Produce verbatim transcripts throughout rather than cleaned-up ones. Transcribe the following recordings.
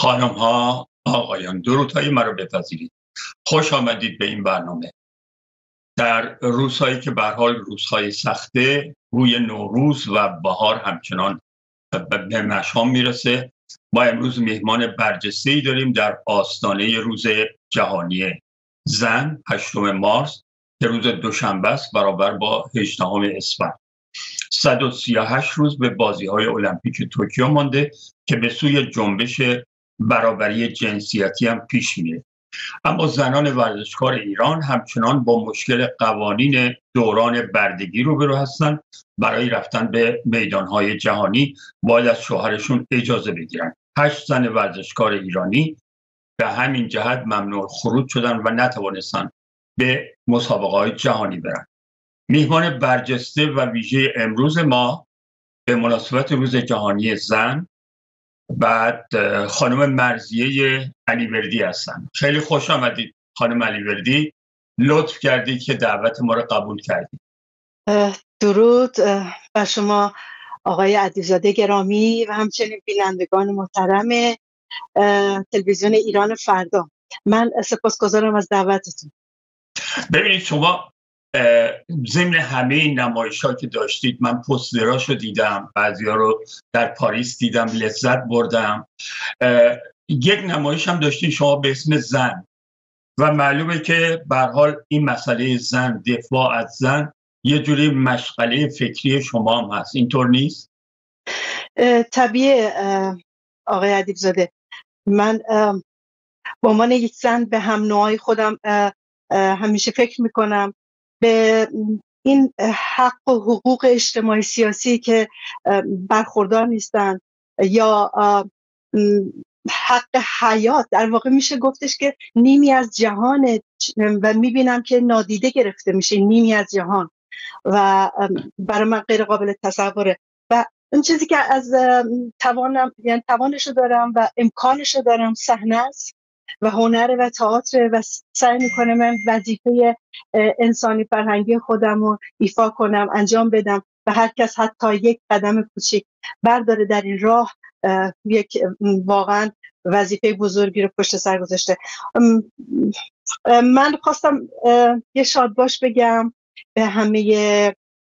خانم ها، آقایان، درودهای مرا بپذیرید. خوش آمدید به این برنامه. در روزهایی که به هر حال روزهای سخته، روی نوروز و بهار همچنان به مشام میرسه، ما امروز مهمان برجسته‌ای داریم در آستانه روز جهانی زن، هشتم مارس، که روز دوشنبه است، برابر با هجدهم اسفند. صد و سی و هشت روز به بازی‌های المپیک توکیو مانده که به سوی جنبش برابری جنسیتی هم پیش میره. اما زنان ورزشکار ایران همچنان با مشکل قوانین دوران بردگی روبرو هستند. برای رفتن به میدانهای جهانی باید از شوهرشون اجازه بگیرن. هشت زن ورزشکار ایرانی به همین جهت ممنوع خروج شدن و نتوانستن به مسابقه های جهانی برن. میهمان برجسته و ویژه امروز ما به مناسبت روز جهانی زن، بعد خانم مرضیه علیوردی هستن. خیلی خوش آمدید خانم علیوردی، لطف کردی که دعوت ما رو قبول کردی. درود بر شما آقای عدیزاده گرامی و همچنین بینندگان محترم تلویزیون ایران فردا. من سپاسگزارم از دعوتتون. ببینید شما ضمن همه این نمایش ها که داشتید، من پوسترهاش رو دیدم، بعضیا رو در پاریس دیدم، لذت بردم. یک نمایش هم داشتین شما به اسم زن و معلومه که به هر حال این مسئله زن، دفاع از زن، یه جوری مشغله فکری شما هم هست، اینطور نیست؟ طبیعه آقای ادیب‌زاده، من به عنوان یک زن به هم نوعی خودم همیشه فکر میکنم، به این حق و حقوق اجتماعی سیاسی که برخوردار نیستن، یا حق حیات. در واقع میشه گفتش که نیمی از جهان و میبینم که نادیده گرفته میشه، نیمی از جهان، و برای من غیر قابل تصوره. و اون چیزی که از توانم، یعنی توانشو دارم و امکانشو دارم، صحنه است و هنر و تئاتر، و سعی میکنم من وظیفه انسانی فرهنگی خودم رو ایفا کنم، انجام بدم و هر کس حتی یک قدم کوچیک برداره در این راه، یک واقعا وظیفه بزرگی رو پشت سر گذاشته. من خواستم یه شادباش بگم به همه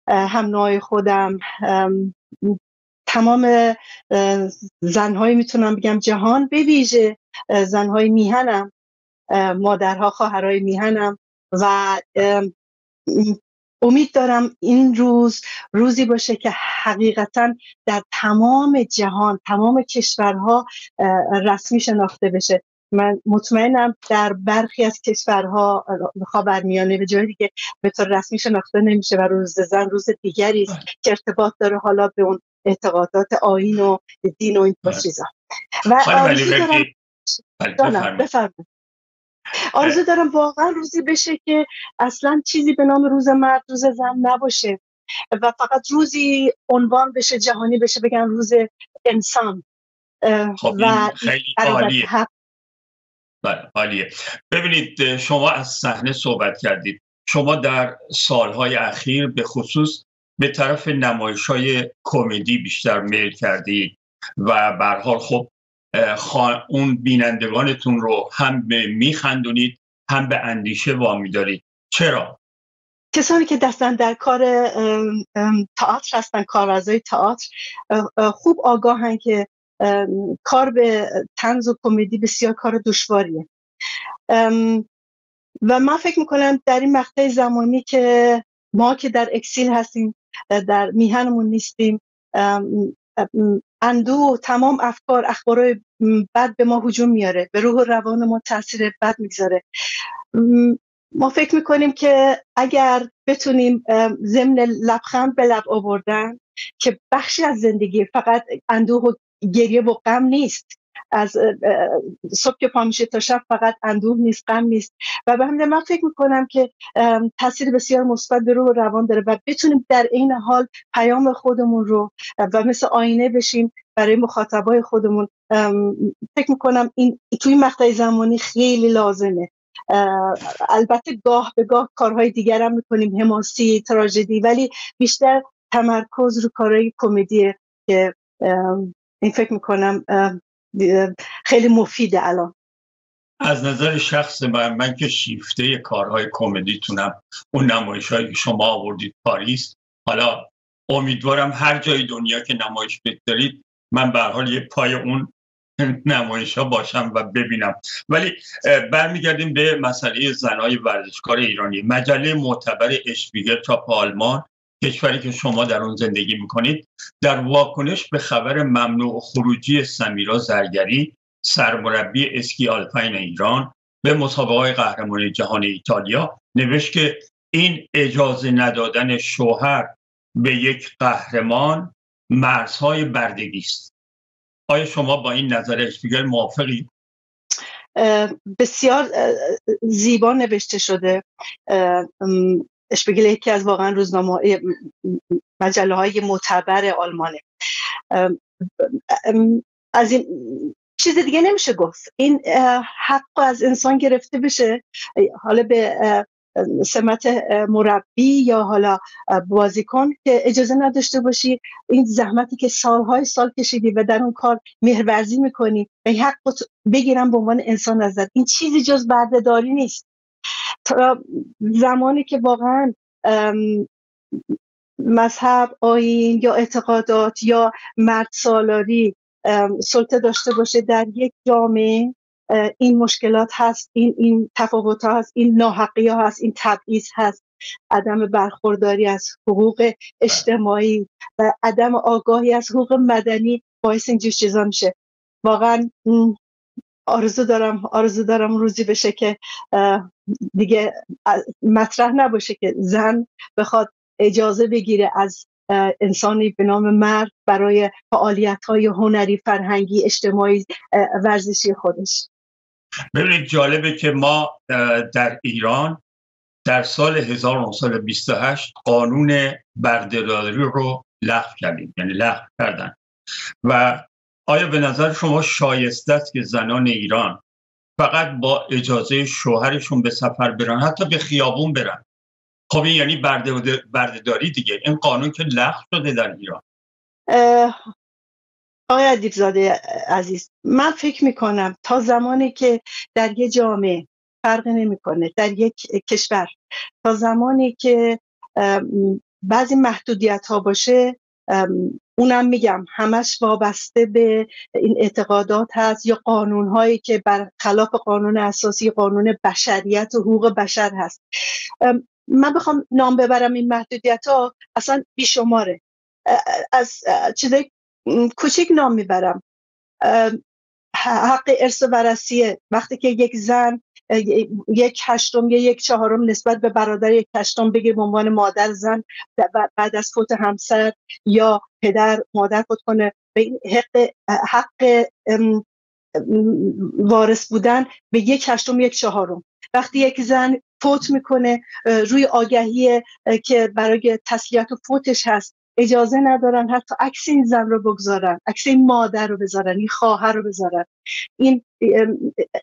هم‌نوع خودم، تمام زنهایی میتونم بگم جهان، به ویژه زنهای میهنم، مادرها، خواهرای میهنم، و امید دارم این روز روزی باشه که حقیقتا در تمام جهان، تمام کشورها رسمی شناخته بشه. من مطمئنم در برخی از کشورها، خاورمیانه به جایی که به طور رسمی شناخته نمیشه و روز زن روز دیگری است که ارتباط داره حالا به اون اعتقادات آیین و دین و این چیزا. و آرزو دارم واقعا روزی بشه که اصلا چیزی به نام روز مرد، روز زن نباشه و فقط روزی عنوان بشه، جهانی بشه، بگن روز انسان. خب و خیلی عالیه. بله، عالیه. ببینید شما از صحنه صحبت کردید. شما در سالهای اخیر به خصوص به طرف نمایش‌های کمدی بیشتر میل کردید و به هر حال خب اون بینندگانتون رو هم به میخندونید، هم به اندیشه وامی دارید. چرا؟ کسانی که دستن در کار تئاتر هستن، کارورزای تئاتر، خوب آگاهن که کار به طنز و کمدی بسیار کار دشواریه. و من فکر میکنم در این مقطع زمانی که ما که در اکسیل هستیم، در میهنمون نیستیم، اندوه، تمام افکار، اخبارهای بد به ما هجوم میاره، به روح و روان ما تاثیر بد میگذاره. ما فکر میکنیم که اگر بتونیم ضمن لبخند به لب آوردن که بخشی از زندگی، فقط اندوه و گریه و غم نیست، از صبح که پا میشه تا شب فقط اندوه نیست، غم نیست، و به همین من فکر میکنم که تاثیر بسیار مثبت به روح و روان داره و بتونیم در عین حال پیام خودمون رو و مثل آینه بشیم برای مخاطبای خودمون. فکر میکنم این توی مقطع زمانی خیلی لازمه. البته گاه به گاه کارهای دیگر هم میکنیم، حماسی، تراژدی، ولی بیشتر تمرکز رو کارهای کمدیه که این فکر میکنم خیلی مفیده الان. از نظر شخص من, من که شیفته کارهای کمدیتونم، اون نمایش‌هایی که شما آوردید پاریس، حالا امیدوارم هر جای دنیا که نمایش بذارید من به هر حال یه پای اون نمایش‌ها باشم و ببینم. ولی برمیگردیم به مسئله زنای ورزشکار ایرانی. مجله معتبر اشپیگر چاپ آلمان، کشوری که شما در اون زندگی میکنید، در واکنش به خبر ممنوع خروجی سمیرا زرگری، سرمربی اسکی آلپاین ایران، به مسابقه قهرمانی جهان ایتالیا نوشت که این اجازه ندادن شوهر به یک قهرمان مرزهای بردگی است. آیا شما با این نظر اشپیگر موافقید؟ بسیار زیبا نوشته شده. اشپیگل یکی از واقعا روزنامه مجله های معتبر آلمانه. از این چیز دیگه نمیشه گفت. این حق از انسان گرفته بشه، حالا به سمت مربی یا حالا بازیکن، که اجازه نداشته باشی این زحمتی که سالهای سال کشیدی و در اون کار مهرورزی میکنی و این حق بگیرن به عنوان انسان ازت. این چیزی جز بردهداری نیست. تا زمانی که واقعا مذهب، آیین یا اعتقادات یا مرد سالاری سلطه داشته باشه در یک جامعه، این مشکلات هست، این این تفاوت ها هست، این ناحقی ها هست، این تبعیض هست، عدم برخورداری از حقوق اجتماعی و عدم آگاهی از حقوق مدنی باعث این جور چیزا میشه. واقعا آرزو دارم آرزو دارم روزی بشه که دیگه مطرح نباشه که زن بخواد اجازه بگیره از انسانی به نام مرد برای فعالیت‌های هنری، فرهنگی، اجتماعی، ورزشی خودش. ببینید جالبه که ما در ایران در سال هزار و نهصد و بیست و هشت قانون بردهداری رو لغو کردیم، یعنی لغو کردن. و آیا به نظر شما شایسته است که زنان ایران فقط با اجازه شوهرشون به سفر برن، حتی به خیابون برن؟ خب این یعنی بردهداری دیگه. این قانون که لغو شده در ایران. آقای ادیبزاده عزیز، من فکر میکنم تا زمانی که در یک جامعه، فرق نمیکنه در یک کشور، تا زمانی که بعضی محدودیت ها باشه، اونم میگم همش وابسته به این اعتقادات هست یا قانون هایی که برخلاف قانون اساسی، قانون بشریت و حقوق بشر هست. من بخوام نام ببرم این محدودیت ها اصلا بیشماره. از چیزای کوچک نام میبرم، حق ارث و ورثیه. وقتی که یک زن یک هشتم یا یک چهارم نسبت به برادر یک هشتم بگیر به عنوان مادر زن بعد از فوت همسر یا پدر، مادر فوت کنه، به حق حق وارث بودن به یک هشتم یک چهارم. وقتی یک زن فوت میکنه، روی آگهی که برای تسلیت و فوتش هست اجازه ندارن حتی عکس این زن رو بگذارن، عکس این مادر رو بذارن، این خواهر رو بذارن. این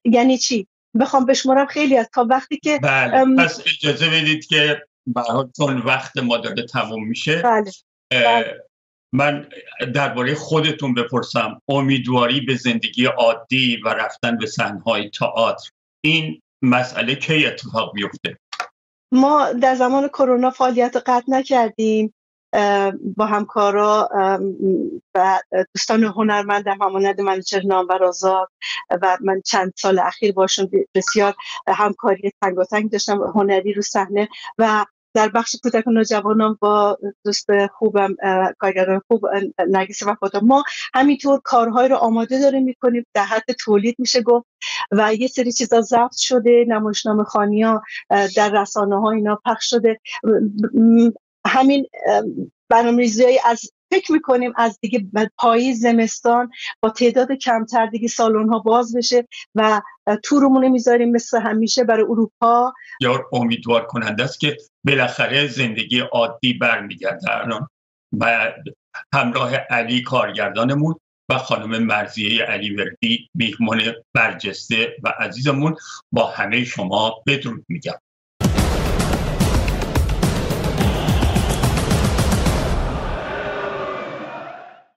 یعنی چی؟ بخوام بشمارم خیلی از تا وقتی که بله. ام... پس اجازه بدید که براتون وقت ما داره تموم میشه. بله. بله. من درباره خودتون بپرسم، امیدواری به زندگی عادی و رفتن به صحنه‌های تئاتر، این مسئله کی اتفاق میفته؟ ما در زمان کرونا فعالیت قطع نکردیم، با همکارا و دوستان هنرمندم همانند منوچهر نامور آزاد و من چند سال اخیر باشون بسیار همکاری تنگاتنگ داشتم هنری رو صحنه و در بخش کودکان و جوانان با دوست خوبم کارگردان خوب نرگس وفادار. ما همینطور کارهای رو آماده داریم میکنیم، در حد تولید میشه گفت و یه سری چیزا ضبط شده، نمایشنامه خوانی‌ها در رسانه ها اینا پخش شده. همین برنامه‌ریزی از فکر میکنیم از دیگه پاییز زمستان با تعداد کمتر دیگه سالن‌ها باز بشه و تورمونه میذاریم مثل همیشه برای اروپا. یار امیدوار کننده است که بالاخره زندگی عادی برمیگرده الان و همراه علی کارگردانمون و خانم مرضیه علیوردی، میهمان برجسته و عزیزمون، با همه شما بدرود میگم.